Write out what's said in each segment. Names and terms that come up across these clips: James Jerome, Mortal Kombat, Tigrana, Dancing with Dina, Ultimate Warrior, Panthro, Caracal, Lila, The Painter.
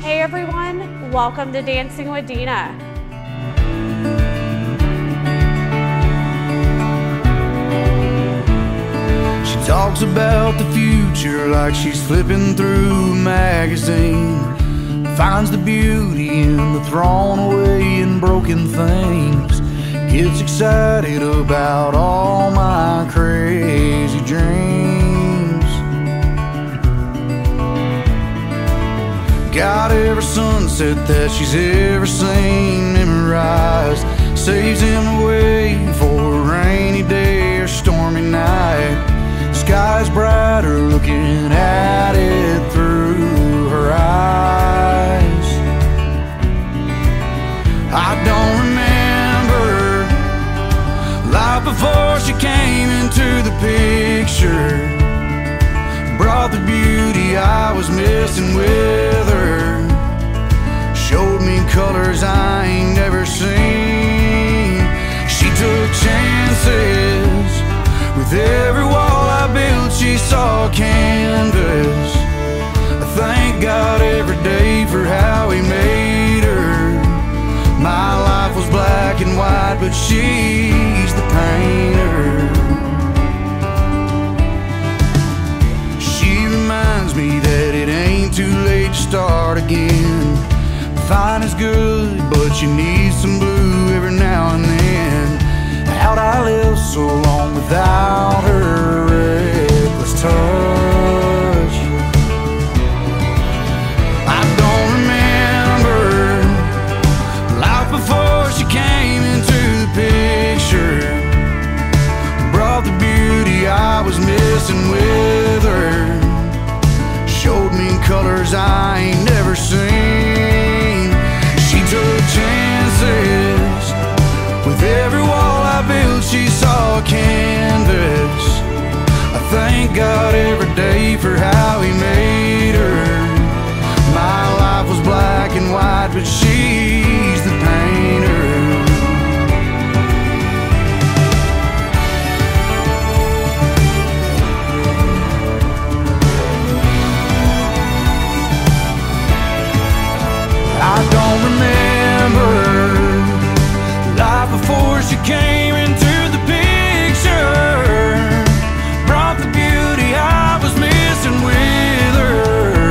Hey everyone, welcome to Dancing with Dina. She talks about the future like she's flipping through a magazine. Finds the beauty in the thrown away and broken things. Gets excited about all my crazy dreams. Got every sunset that she's ever seen memorized. Saves them away for a rainy day or stormy night. Sky's brighter looking at it through her eyes. I don't remember life before she came into the picture. Brought the beauty I was missing with her. Showed me colors I ain't never seen. She took chances with every wall I built. She saw canvas. I thank God every day for how He made her. My life was black and white, but she's the painter. Me that it ain't too late to start again. Fine is good, but you need some blue every now and then. How'd I live so long without her reckless touch? I don't remember life before she came into the picture. Brought the beauty I was missing with her. Showed me colors I ain't never seen. She took chances with every wall I built. She saw canvas. I thank God every day for how He made her. My life was black and white, but she's the painter. I don't remember life before she came into the picture. Brought the beauty I was missing with her.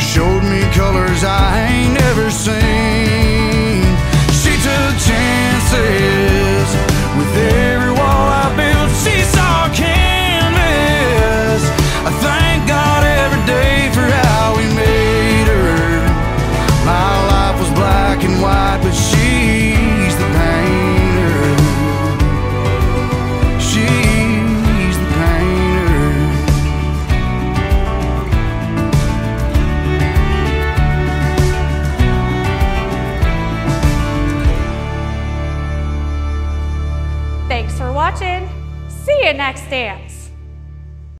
Showed me colors I ain't never seen. She took chances with every wall I built. She saw canvas. I thank God every day for how He made. Black and white, but she's the painter. She's the painter. Thanks for watching. See you next time.